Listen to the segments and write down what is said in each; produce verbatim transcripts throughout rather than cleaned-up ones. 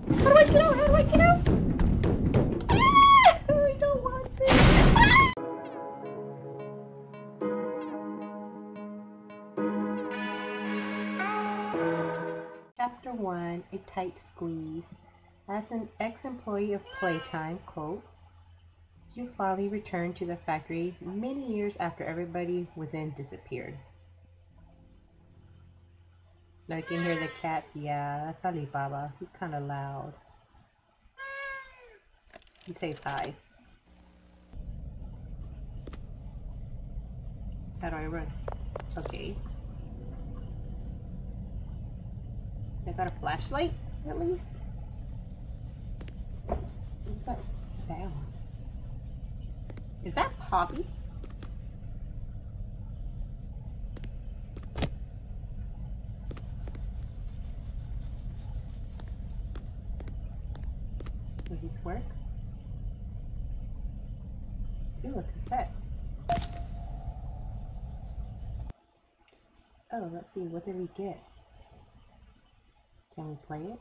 How do I get out? How do I get out? Ah, I don't want this. Ah! Chapter one, A Tight Squeeze. As an ex-employee of Playtime, quote, you finally returned to the factory many years after everybody was in disappeared. Now you can hear the cats. Yeah, that's Ali Baba. He's kind of loud. He says hi. How do I run? Okay. I got a flashlight, at least. What's that sound? Is that Poppy? Does this work? Ooh, a cassette. Oh, let's see, what did we get? Can we play it?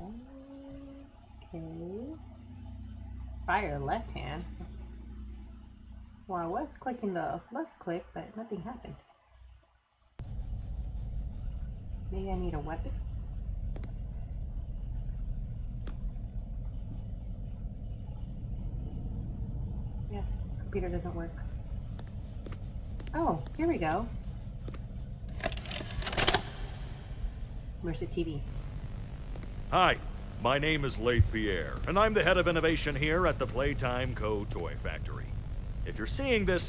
Okay. Fire left hand. Well, I was clicking the left click, but nothing happened. Maybe I need a weapon? Yeah, computer doesn't work. Oh, here we go. Where's the T V? Hi, my name is Le Pierre, and I'm the head of innovation here at the Playtime Co. Toy Factory. If you're seeing this,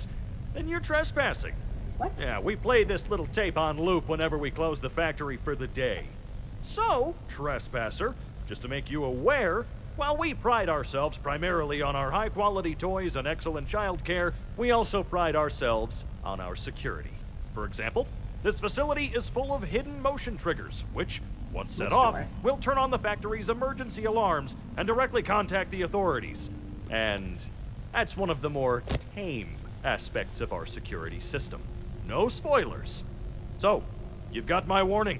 then you're trespassing. What? Yeah, we play this little tape on loop whenever we close the factory for the day. So, trespasser, just to make you aware, while we pride ourselves primarily on our high-quality toys and excellent child care, we also pride ourselves on our security. For example, this facility is full of hidden motion triggers, which, once set off, will turn on the factory's emergency alarms and directly contact the authorities. And that's one of the more tame aspects of our security system. No spoilers. So, you've got my warning.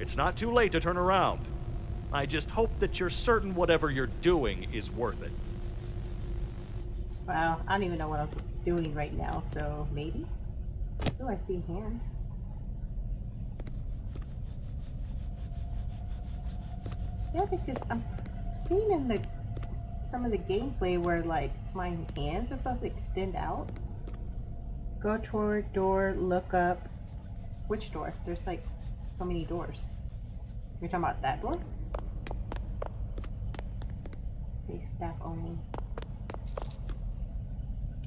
It's not too late to turn around. I just hope that you're certain whatever you're doing is worth it. Wow, I don't even know what I'm doing right now, so maybe? Oh, I see a hand. Yeah, because I'm seeing in the some of the gameplay where, like, my hands are supposed to extend out. Go toward door, look up. Which door? There's, like, so many doors. You're talking about that door? Say staff only.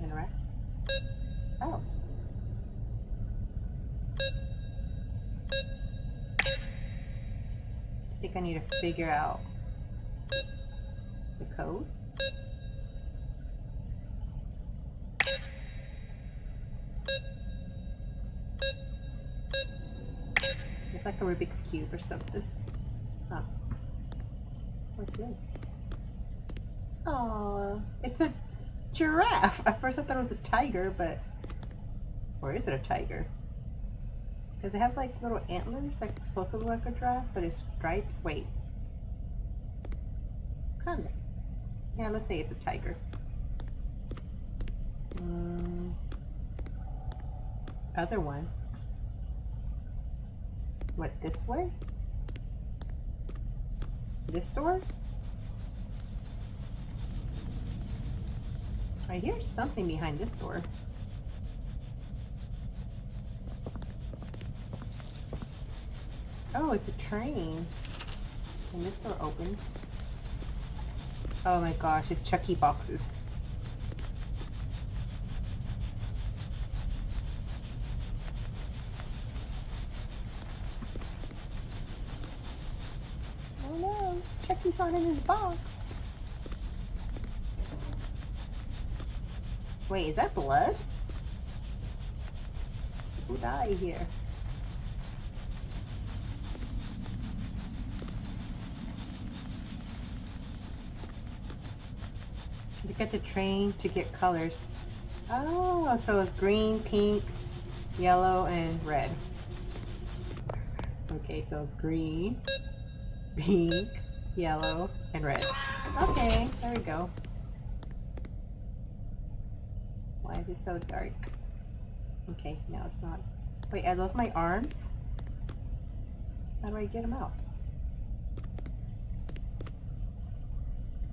Interact. Oh. I think I need to figure out the code. It's like a Rubik's Cube or something. Huh. What's this? Oh, it's a giraffe. At first I thought it was a tiger, but... Or is it a tiger? Because it has like little antlers, like it's supposed to look like a giraffe, but it's striped. Wait. Kind of. Yeah, let's say it's a tiger. Um, other one. What, this way? This door? I hear something behind this door. Oh, it's a train. And this door opens. Oh my gosh, it's Chucky boxes. Oh no, Chucky's not in his box. Wait, is that blood? Who died here? Look at the train to get colors. Oh, so it's green, pink, yellow, and red. Okay, so it's green, pink, yellow, and red. Okay, there we go. Why is it so dark? Okay, no, it's not. Wait, are those my arms? How do I get them out?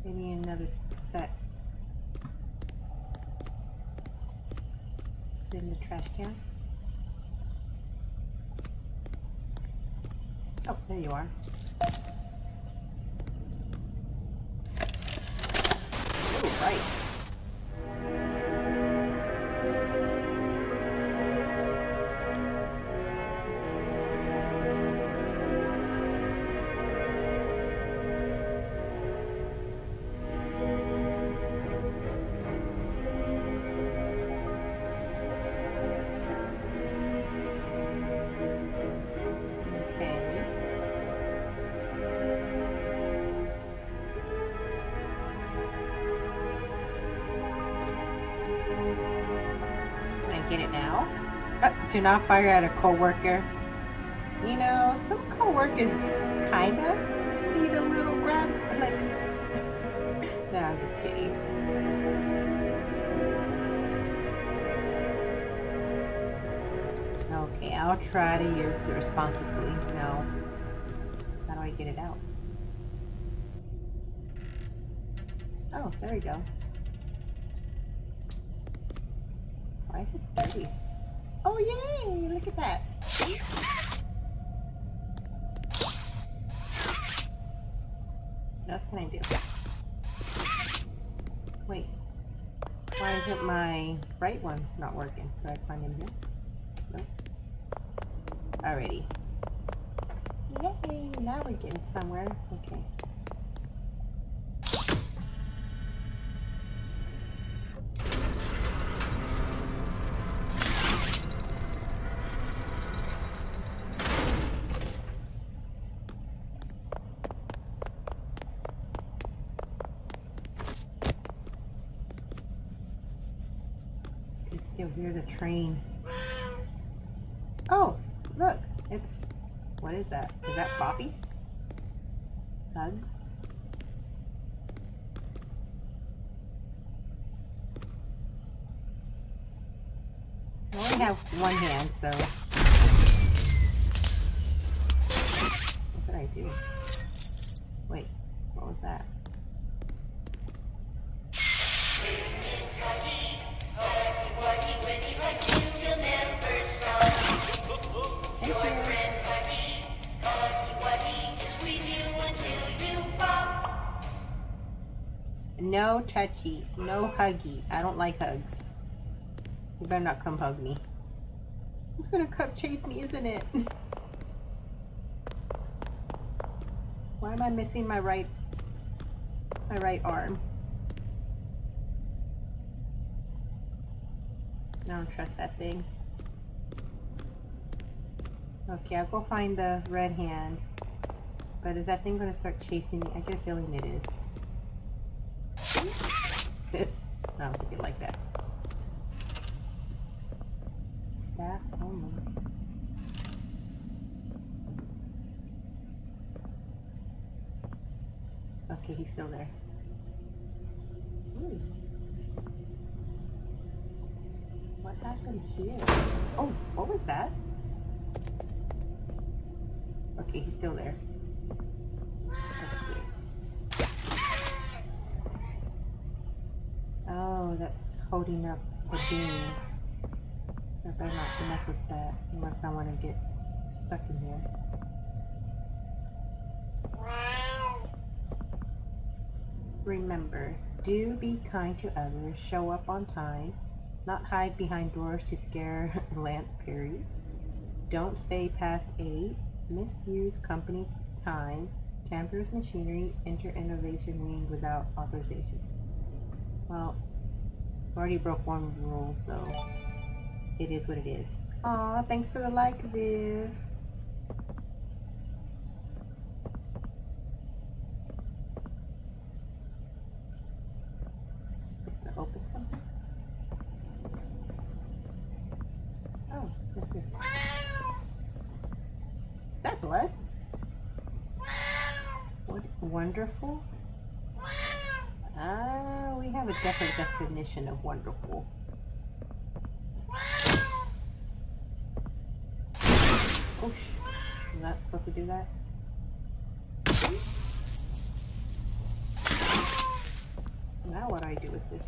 They need another set. Is it in the trash can? Oh, there you are. Oh, right. Do not fire at a co-worker. You know, some co-workers kind of need a little grab. Like, no, I'm just kidding. Okay, I'll try to use it responsibly. No. How do I get it out? Oh, there we go. Why is it dirty? Oh yay! Look at that. What else can I do? Wait. Why isn't my right one not working? Did I find him here? No. Alrighty. Yay! Now we're getting somewhere. Okay. Hear the train. Oh, look, it's, what is that? Is that Poppy? Hugs? I only have one hand, so. What did I do? Wait, what was that? No touchy, no huggy. I don't like hugs. You better not come hug me. It's gonna cup chase me, isn't it? Why am I missing my right, my right arm? I don't trust that thing. Okay, I'll go find the red hand. But is that thing gonna start chasing me? I get a feeling it is. I don't think it like that. Staff only. Okay, he's still there. Ooh. What happened here? Oh, what was that? Okay, he's still there. That's holding up the beam. I better not mess with that unless I want to get stuck in here. Wow. Remember, do be kind to others, show up on time, not hide behind doors to scare lamp period. Don't stay past eight, misuse company time, tampers machinery, enter innovation wing without authorization. Well, I already broke one rule, so it is what it is. Aw, thanks for the like, Viv. Supposed to open something? Oh, what's this? Is that blood? Wonderful? Ah, we have a different definition of wonderful. Oosh. I'm not supposed to do that. Now what do I do with this?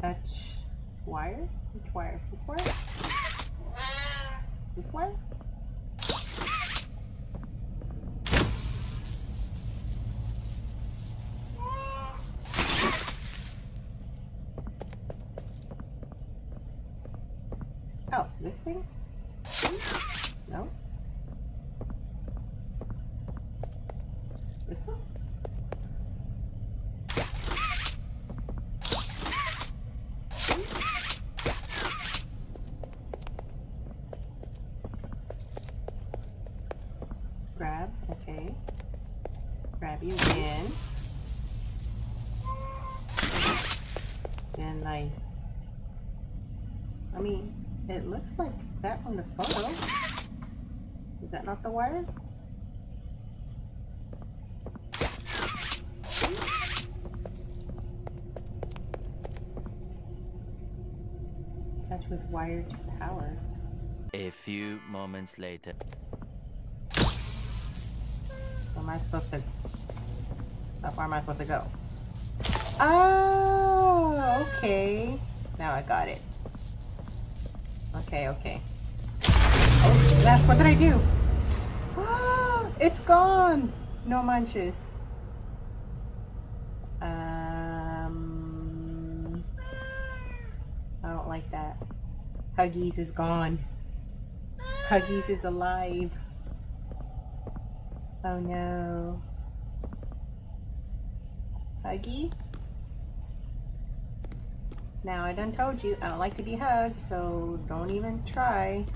Touch wire? Which wire? This wire? This wire? Oh, this thing? No? This one? Grab, okay. Grab you again. Then I... I mean, it looks like that on the photo. Is that not the wire? Touch with wire to power. A few moments later. Am I supposed to? How far am I supposed to go? Oh, okay. Now I got it. Okay, okay. Oh, that's what did I do? It's gone. No manches. Um, I don't like that. Huggies is gone. Huggies is alive. Oh no. Huggy? Now I done told you, I don't like to be hugged, so don't even try.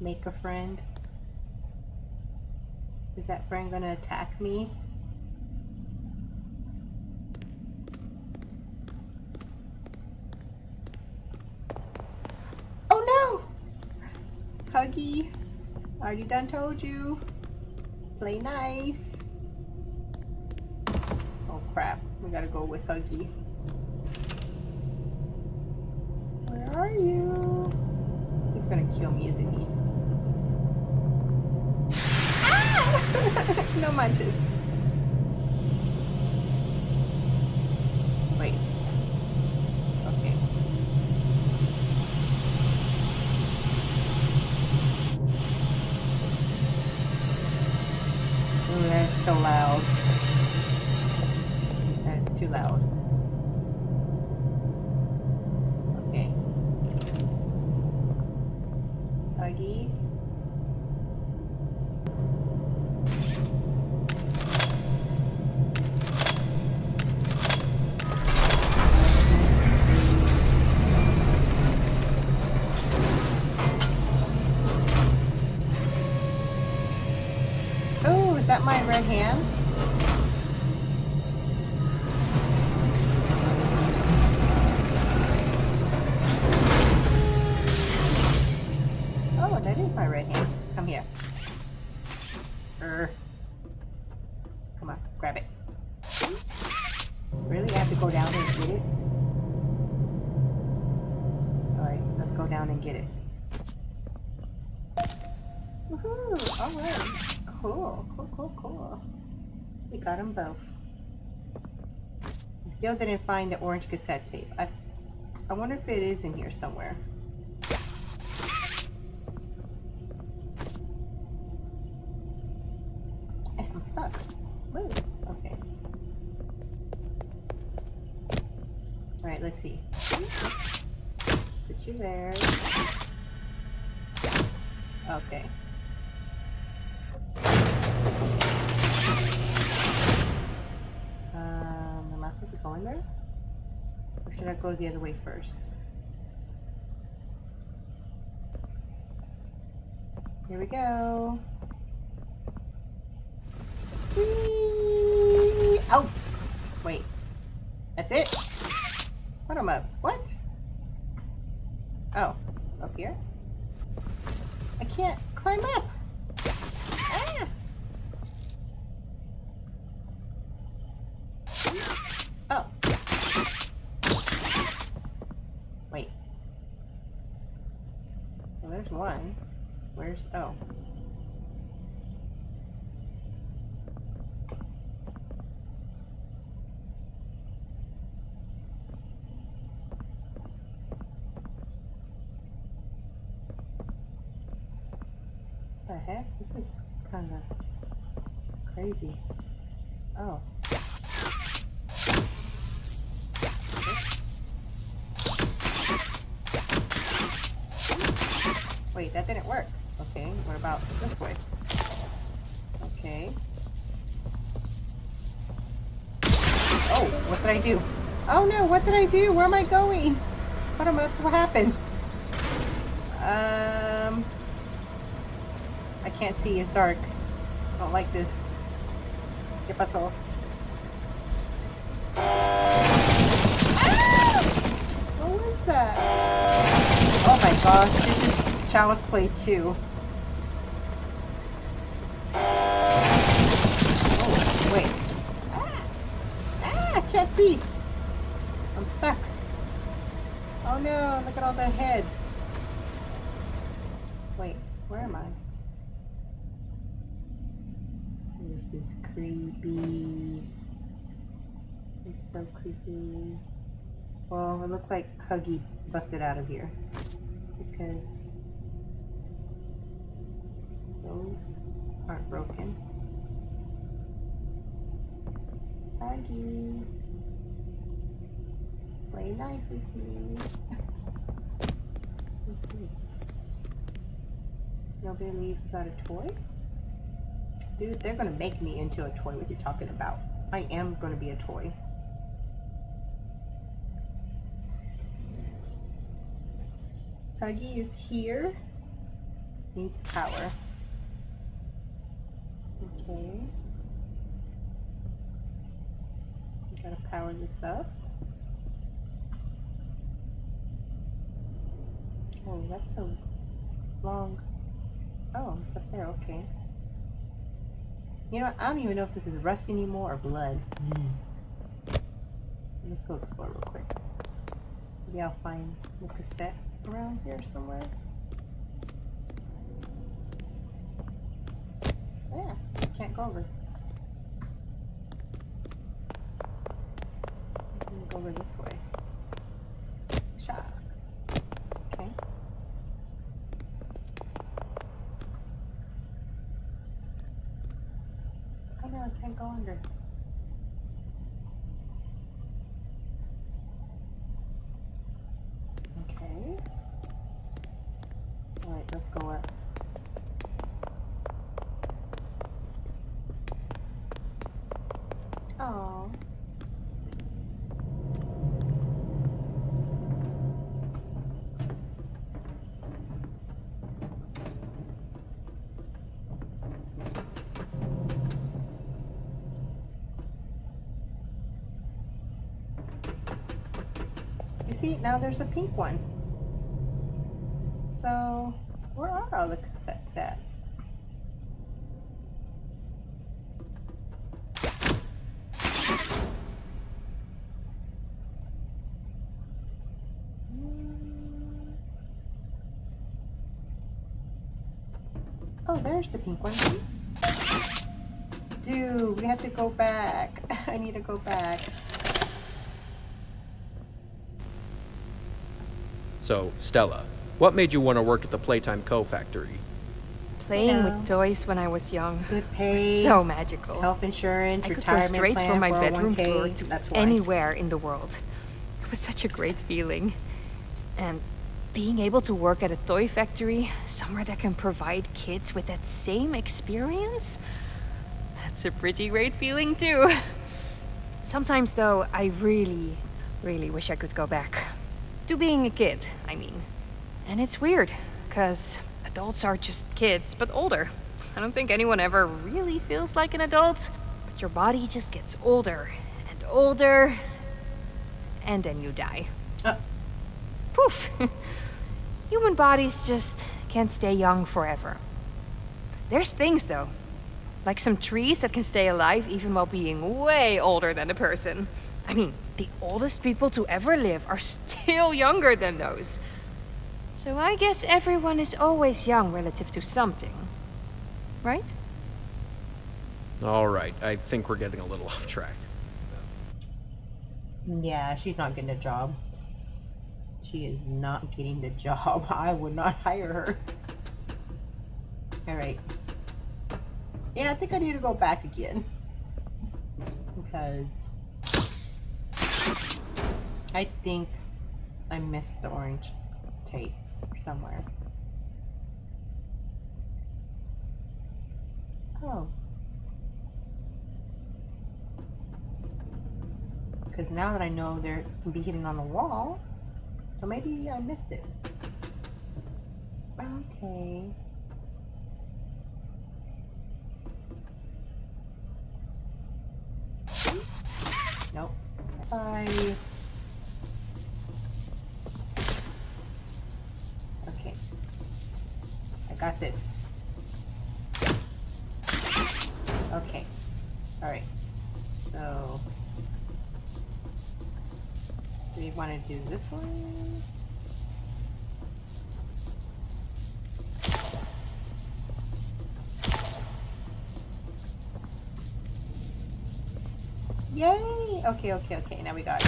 Make a friend. Is that friend gonna attack me? Oh no! Huggy, I already done told you. Play nice. Oh crap, we gotta go with Huggy. Where are you? He's gonna kill me, isn't he? Ah! No munches. Wait. Okay. Ooh, that's so loud. Too loud. Okay. Huggy. Oh, is that my red hand? Got them both. I still didn't find the orange cassette tape. I, I wonder if it is in here somewhere. I'm stuck. Woo. Okay. All right, let's see. Put you there. Okay. Go in there? Or should I go the other way first? Here we go. Whee! Oh! Wait. That's it? Photo mobs. What? Oh. Up here? I can't climb up. Ah. Oh. Wait. Well, there's one. Where's... oh. What the heck? This is kind of crazy. Oh. Wait, that didn't work. Okay, what about this way? Okay. Oh, what did I do? Oh no, what did I do? Where am I going? What am I, what happened? Um... I can't see, it's dark. I don't like this. ¿Qué pasó? Ah! What was that? Oh my gosh, this is Child's Play two. Oh, wait. Ah! Ah, I can't see! I'm stuck. Oh no, look at all the heads. Wait, where am I? This is creepy. It's so creepy. Well, it looks like Huggy busted out of here because those aren't broken. Huggy, play nice with me. What's this? Nobody leaves without a toy? Dude, they're gonna make me into a toy. What you talking about? I am gonna be a toy. Huggy is here. Needs power. Okay. We gotta power this up. Oh, that's so long. Oh, it's up there. Okay. You know, I don't even know if this is rust anymore or blood. Mm. Let's go explore real quick. Maybe I'll find the cassette around here somewhere. Yeah, can't go over. I can go over this way. Shock. Okay. I can't go under. Okay. Alright, let's go up. Oh. Now there's a pink one. So where are all the cassettes at? Oh, there's the pink one. Dude, we have to go back. I need to go back. So, Stella, what made you want to work at the Playtime Co. factory? Playing you know, with toys when I was young. Good pay. So magical. Health insurance, I retirement could go straight plan, from my bedroom floor to anywhere in the world. It was such a great feeling. And being able to work at a toy factory, somewhere that can provide kids with that same experience, that's a pretty great feeling too. Sometimes though, I really, really wish I could go back. To being a kid, I mean. And it's weird, because adults are just kids, but older. I don't think anyone ever really feels like an adult, but your body just gets older and older, and then you die. Uh. Poof! Human bodies just can't stay young forever. There's things, though, like some trees that can stay alive even while being way older than a person. I mean, the oldest people to ever live are still younger than those. So I guess everyone is always young relative to something, right? All right, I think we're getting a little off track. Yeah, she's not getting a job. She is not getting the job. I would not hire her. All right. Yeah, I think I need to go back again. Because I think I missed the orange tapes somewhere. Oh. Because now that I know there can be hidden on the wall, so maybe I missed it. Okay. Nope. Bye. Okay. I got this. Okay. Alright. So we want to do this one. Yay! Okay, okay, okay. Now we got it.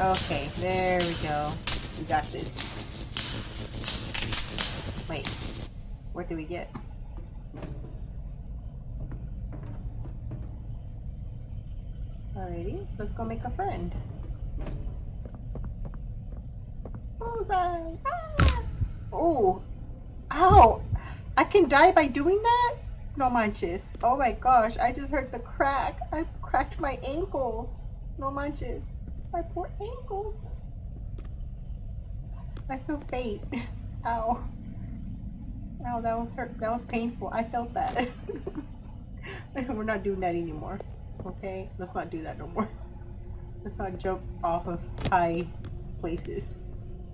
Okay, there we go. We got this. Wait, what do we get? Alrighty, let's go make a friend. Bullseye! Ah! Oh! Ow! I can die by doing that? No manches. Oh my gosh, I just heard the crack. I cracked my ankles. No manches. My poor ankles. I feel faint. Ow. Ow, that was hurt. That was painful. I felt that. We're not doing that anymore. Okay? Let's not do that no more. Let's not jump off of high places.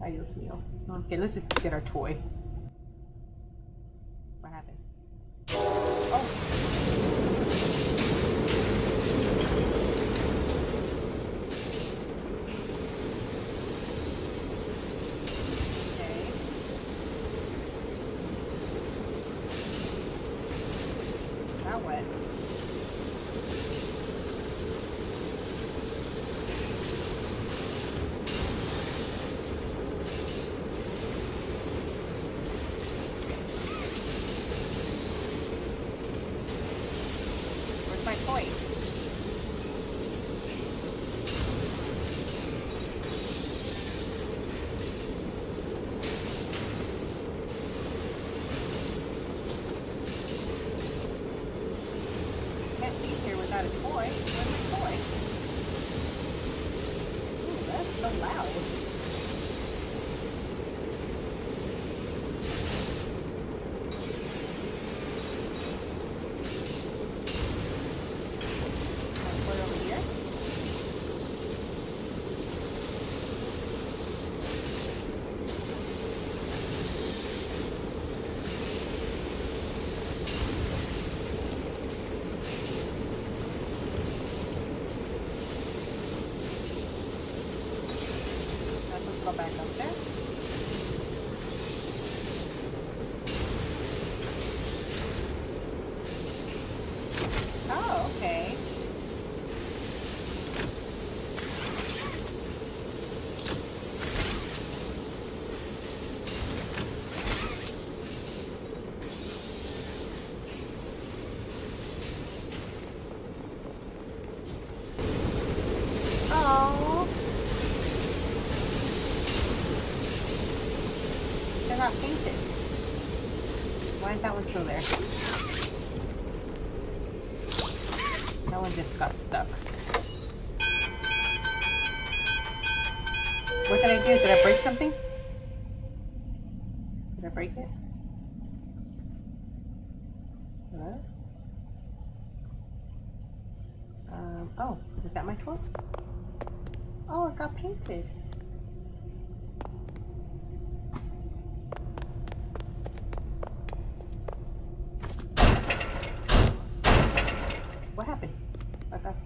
Adios mio. Okay, let's just get our toy. What happened? That one's still there. That one just got stuck. What did I do? Did I break something? Did I break it? Hello? Um, oh, is that my toy? Oh, it got painted.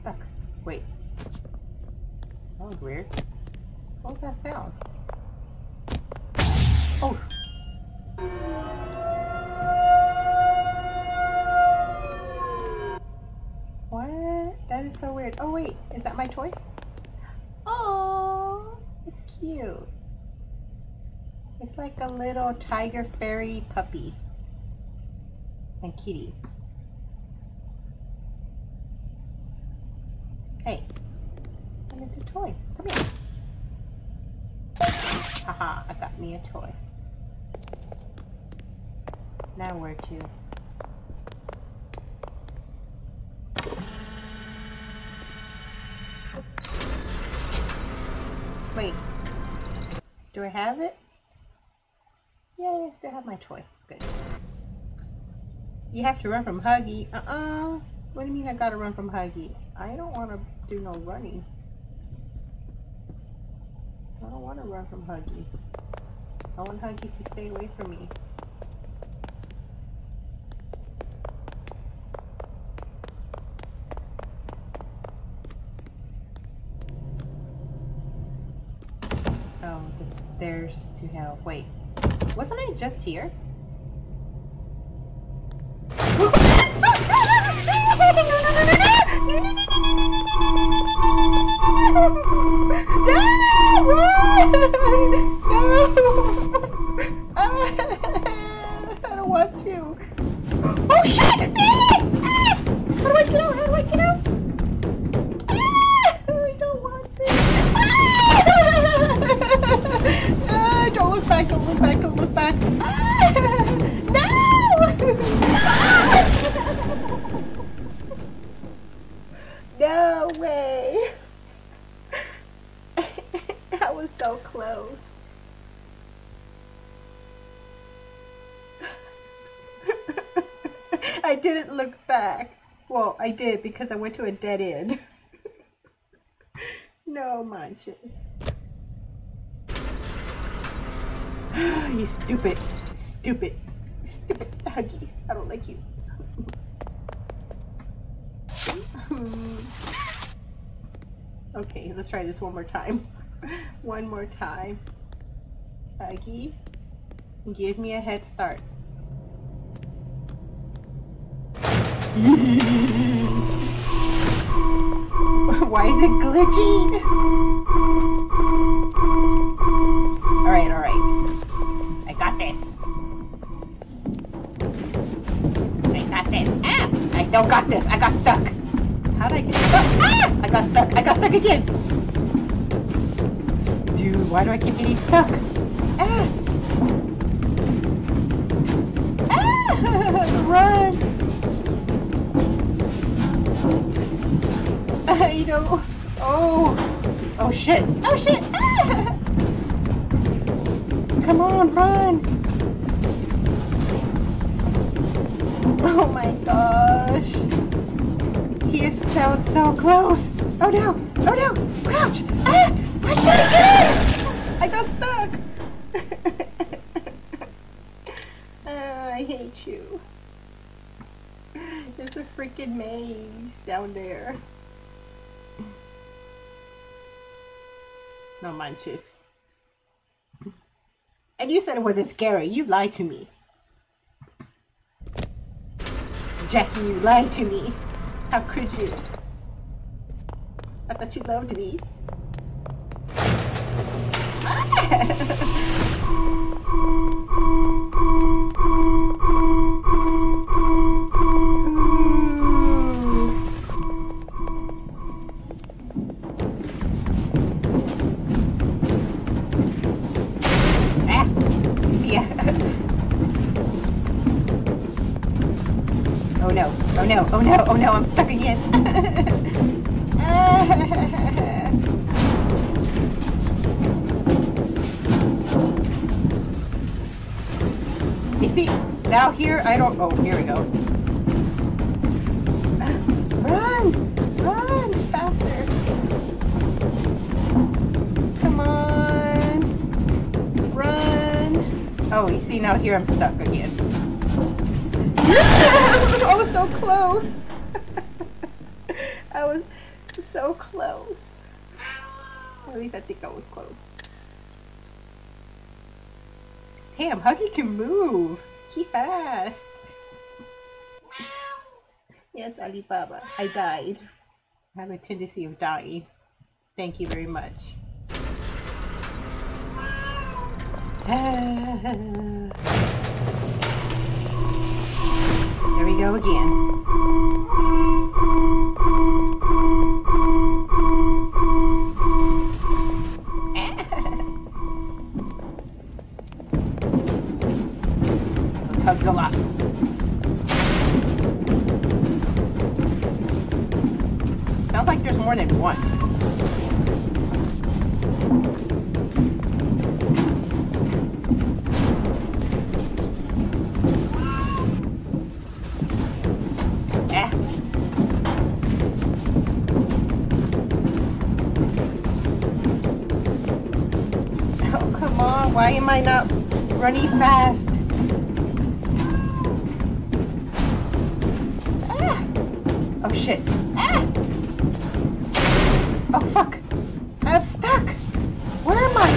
stuck. Wait. That was weird. What was that sound? Oh! What? That is so weird. Oh wait, is that my toy? Oh, it's cute. It's like a little tiger fairy puppy and kitty. Hey, I need a toy. Come here. Haha, I got me a toy. Now where to? Wait, do I have it? Yay, I still have my toy. Good. You have to run from Huggy. Uh-uh. What do you mean I gotta run from Huggy? I don't want to do no running. I don't want to run from Huggy. I want Huggy to stay away from me. Oh, the stairs to hell. Wait. Wasn't I just here? I don't want to. Oh shit! How do I get out? How do I get out? I don't want to. Don't look back, don't look back, don't look back. No! No way! That was so close. I didn't look back. Well, I did because I went to a dead end. No manches. You stupid, stupid, stupid Huggy. I don't like you. Okay, let's try this one more time. One more time. Huggy, give me a head start. Why is it glitchy? Alright, alright. I got this. I got this. Ah! I don't got this. I got stuck. How did I get stuck? Ah! I got stuck. I got stuck again. Dude, why do I keep getting stuck? Ah! Ah! Run! I know. Oh. Oh shit. Oh shit. Ah! Come on, run. Oh my gosh. He is so, so close. Oh no, oh no, crouch. Ah, I gotta get in. I got stuck. Oh, I hate you. There's a freaking maze down there. No manches. And you said it wasn't scary. You lied to me. Jackie, you lied to me. How could you? I thought you loved me. Ah! Yeah. Oh no. Oh no, oh no, oh no, I'm stuck again. You see, now here I don't, oh, here we go. Run, run faster. Come on, run. Oh, you see, now here I'm stuck again. I was so close. I was so close. Or at least I think I was close. Damn, Huggy can move. He fast. Yes, Ali Baba. I died. I have a tendency of dying. Thank you very much. There we go again. Those hugs a lot. Sounds like there's more than one. Eh. Oh, come on. Why am I not running fast? Ah. Oh, shit. Ah. Oh fuck! I'm stuck! Where am I?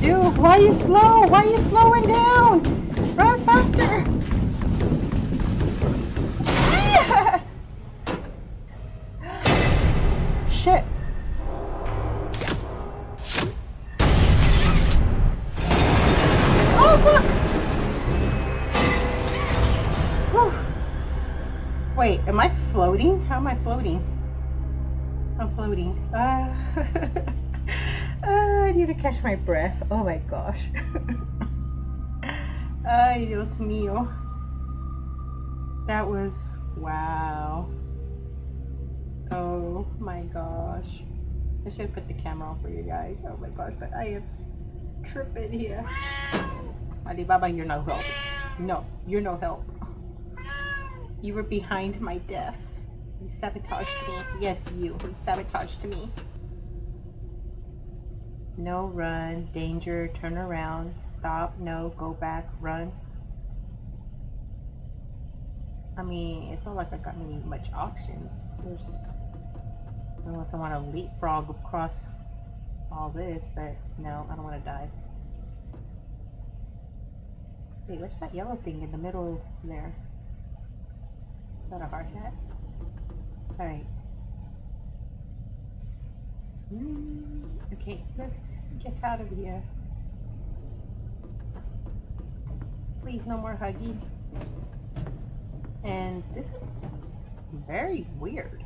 Dude, why are you slow? Why are you slowing down? Run faster! Ah! Shit! Oh fuck! Wait, am I floating? How am I floating? I'm floating. Uh, uh, I need to catch my breath. Oh my gosh. Ay, Dios mío. That was... wow. Oh my gosh. I should put the camera on for you guys. Oh my gosh, but I am tripping here. Ali Baba, you're no help. No, you're no help. You were behind my deaths. You sabotaged me. Yes, you sabotaged me. No, run. Danger. Turn around. Stop. No. Go back. Run. I mean, it's not like I got many much options. There's, unless I want to leapfrog across all this, but no, I don't want to die. Wait, what's that yellow thing in the middle there? Not a hard hat. Alright. Mm, okay, let's get out of here. Please, no more Huggy. And this is very weird.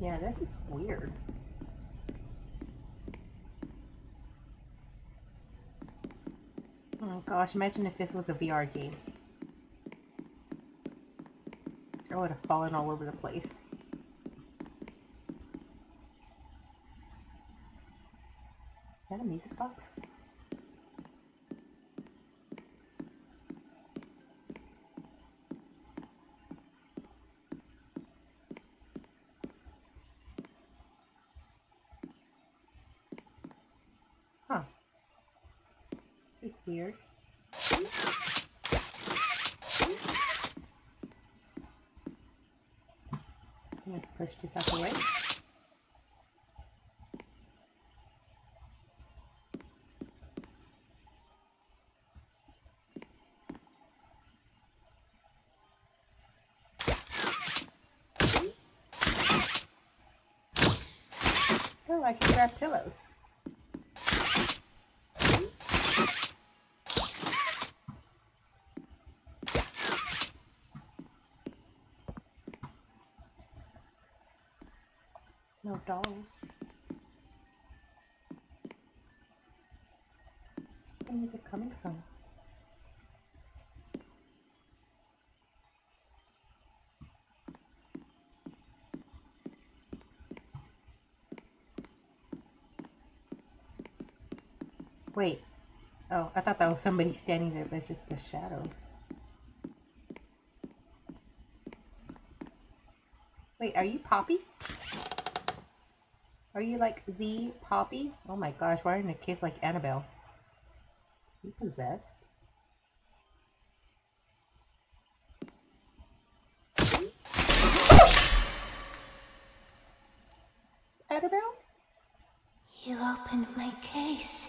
Yeah, this is weird. Oh gosh, imagine if this was a V R game. I would have fallen all over the place. Is that a music box? Huh. It's weird. I'm going to push this out the way. Oh, I can grab pillows. No dolls. Where is it coming from? Wait. Oh, I thought that was somebody standing there, but it's just a shadow. Wait, are you Poppy? Are you like the Poppy? Oh my gosh, why aren't the kids like Annabelle? He possessed. Annabelle? You opened my case.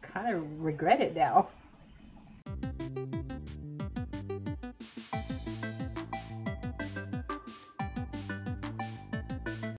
Kind of regret it now.